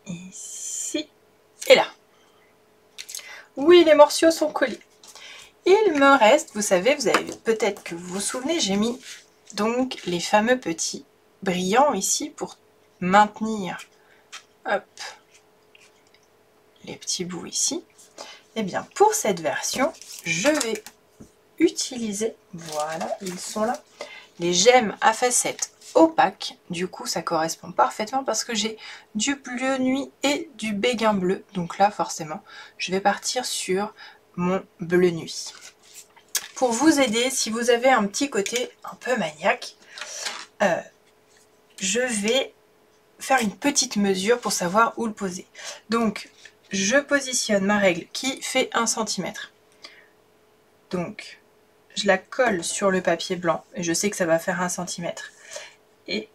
Ici et là. Oui, les morceaux sont collés. Il me reste, vous savez, vous avez peut-être que vous vous souvenez, j'ai mis donc les fameux petits brillants ici pour maintenir hop, les petits bouts ici. Et bien pour cette version, je vais utiliser, voilà, ils sont là, les gemmes à facettes opaque, du coup ça correspond parfaitement parce que j'ai du bleu nuit et du béguin bleu, donc là forcément je vais partir sur mon bleu nuit. Pour vous aider, si vous avez un petit côté un peu maniaque, je vais faire une petite mesure pour savoir où le poser. Donc je positionne ma règle qui fait 1 cm. Donc je la colle sur le papier blanc et je sais que ça va faire 1 cm. Et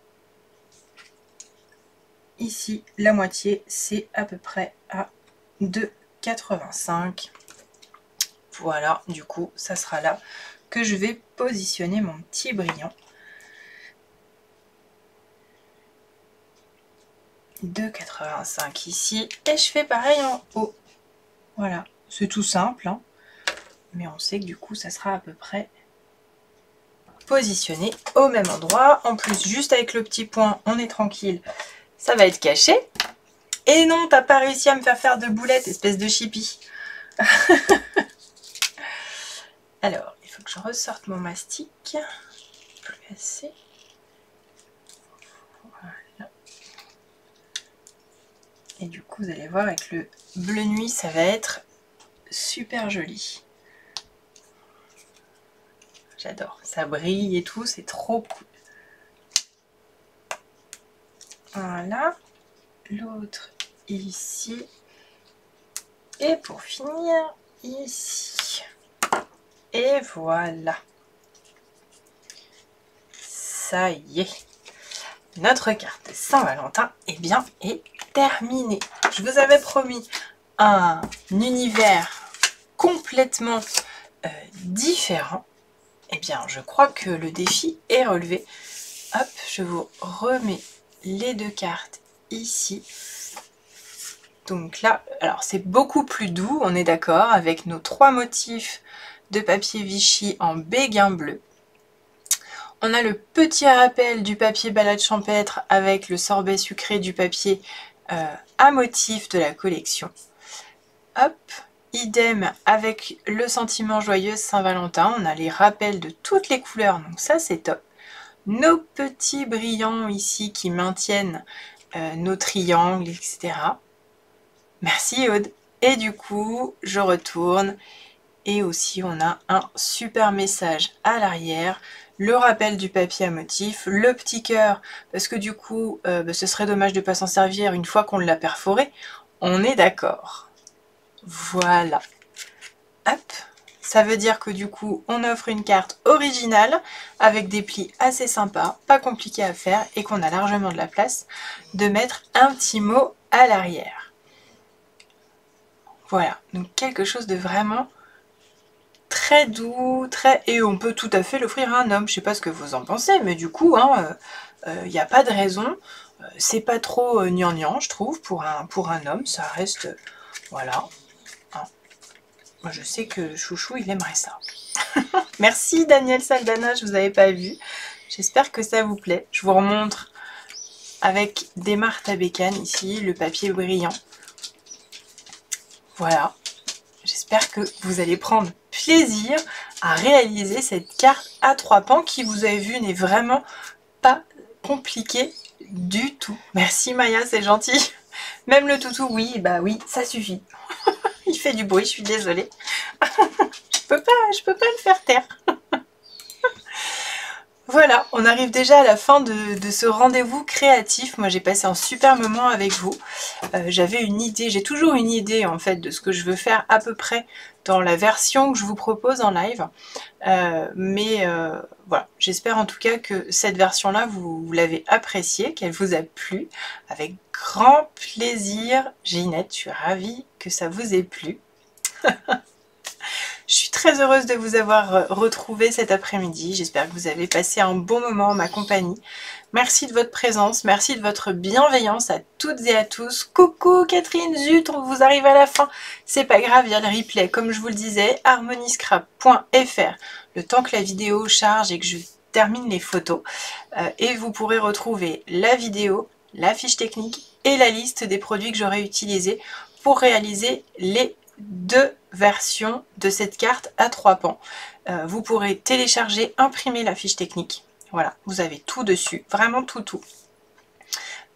ici, la moitié, c'est à peu près à 2,85. Voilà, du coup, ça sera là que je vais positionner mon petit brillant. 2,85 ici. Et je fais pareil en haut. Voilà, c'est tout simple, hein. Mais on sait que du coup, ça sera à peu près positionné au même endroit. En plus, juste avec le petit point, on est tranquille. Ça va être caché. Et non, t'as pas réussi à me faire faire de boulettes, espèce de chippie. Alors, il faut que je ressorte mon mastic. Plus assez. Voilà. Et du coup, vous allez voir, avec le bleu nuit, ça va être super joli. J'adore. Ça brille et tout, c'est trop cool. Voilà, l'autre ici, et pour finir, ici, et voilà, ça y est, notre carte Saint-Valentin, eh bien, est terminée. Je vous avais promis un univers complètement différent, eh bien, je crois que le défi est relevé. Hop, je vous remets les deux cartes ici. Donc là, alors c'est beaucoup plus doux, on est d'accord, avec nos 3 motifs de papier Vichy en béguin bleu. On a le petit rappel du papier Balade Champêtre avec le sorbet sucré du papier à motif de la collection. Hop, idem avec le sentiment joyeux Saint-Valentin, on a les rappels de toutes les couleurs, donc ça c'est top. Nos petits brillants ici qui maintiennent nos triangles, etc. Merci Aude. Et du coup, je retourne. Et aussi, on a un super message à l'arrière. Le rappel du papier à motif. Le petit cœur. Parce que du coup, ce serait dommage de ne pas s'en servir une fois qu'on l'a perforé. On est d'accord. Voilà. Hop. Ça veut dire que du coup, on offre une carte originale avec des plis assez sympas, pas compliqués à faire et qu'on a largement de la place de mettre un petit mot à l'arrière. Voilà, donc quelque chose de vraiment très doux, très... Et on peut tout à fait l'offrir à un homme, je sais pas ce que vous en pensez, mais du coup, il n'y a pas de raison. C'est pas trop gnangnan, je trouve, pour un homme, ça reste... Voilà. Moi, je sais que Chouchou, il aimerait ça. Merci Daniel Saldana, je ne vous avais pas vu. J'espère que ça vous plaît. Je vous remontre avec Desmarches à Bécane, ici, le papier brillant. Voilà. J'espère que vous allez prendre plaisir à réaliser cette carte à 3 pans qui, vous avez vu, n'est vraiment pas compliquée du tout. Merci Maya, c'est gentil. Même le toutou, oui, bah oui, ça suffit. Il fait du bruit, je suis désolée. je peux pas le faire taire. Voilà, on arrive déjà à la fin de ce rendez-vous créatif. Moi, j'ai passé un super moment avec vous. J'avais une idée, j'ai toujours une idée en fait de ce que je veux faire à peu près dans la version que je vous propose en live. Voilà, j'espère en tout cas que cette version-là, vous l'avez appréciée, qu'elle vous a plu. Avec grand plaisir, Ginette, je suis ravie que ça vous ait plu. Je suis très heureuse de vous avoir retrouvé cet après-midi. J'espère que vous avez passé un bon moment en ma compagnie. Merci de votre présence, merci de votre bienveillance à toutes et à tous. Coucou Catherine, zut, on vous arrive à la fin. C'est pas grave, il y a le replay. Comme je vous le disais, harmonyscrap.fr, le temps que la vidéo charge et que je termine les photos. Et vous pourrez retrouver la vidéo, la fiche technique et la liste des produits que j'aurai utilisés pour réaliser les 2 versions de cette carte à 3 pans. Vous pourrez télécharger, imprimer la fiche technique. Voilà, vous avez tout dessus, vraiment tout.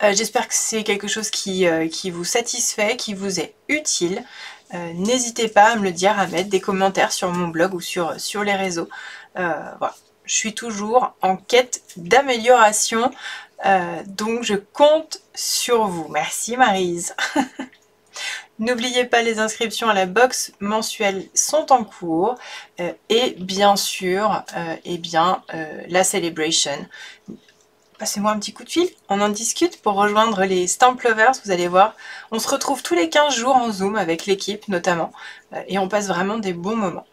J'espère que c'est quelque chose qui vous satisfait, qui vous est utile. N'hésitez pas à me le dire, à mettre des commentaires sur mon blog ou sur les réseaux. Voilà. je suis toujours en quête d'amélioration, donc je compte sur vous. Merci Maryse. N'oubliez pas, les inscriptions à la box mensuelle sont en cours, et bien sûr la Celebration. Passez-moi un petit coup de fil, on en discute pour rejoindre les Stamp Lovers, vous allez voir. On se retrouve tous les 15 jours en Zoom avec l'équipe notamment, et on passe vraiment des bons moments.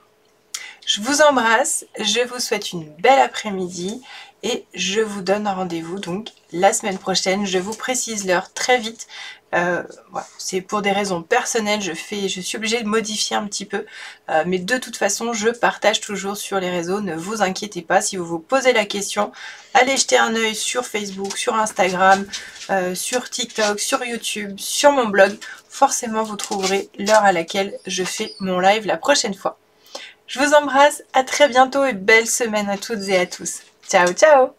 Je vous embrasse, je vous souhaite une belle après-midi et je vous donne rendez-vous donc la semaine prochaine. Je vous précise l'heure très vite, voilà, c'est pour des raisons personnelles, je suis obligée de modifier un petit peu, mais de toute façon je partage toujours sur les réseaux, ne vous inquiétez pas. Si vous vous posez la question, allez jeter un œil sur Facebook, sur Instagram, sur TikTok, sur YouTube, sur mon blog, forcément vous trouverez l'heure à laquelle je fais mon live la prochaine fois. Je vous embrasse, à très bientôt et belle semaine à toutes et à tous. Ciao, ciao!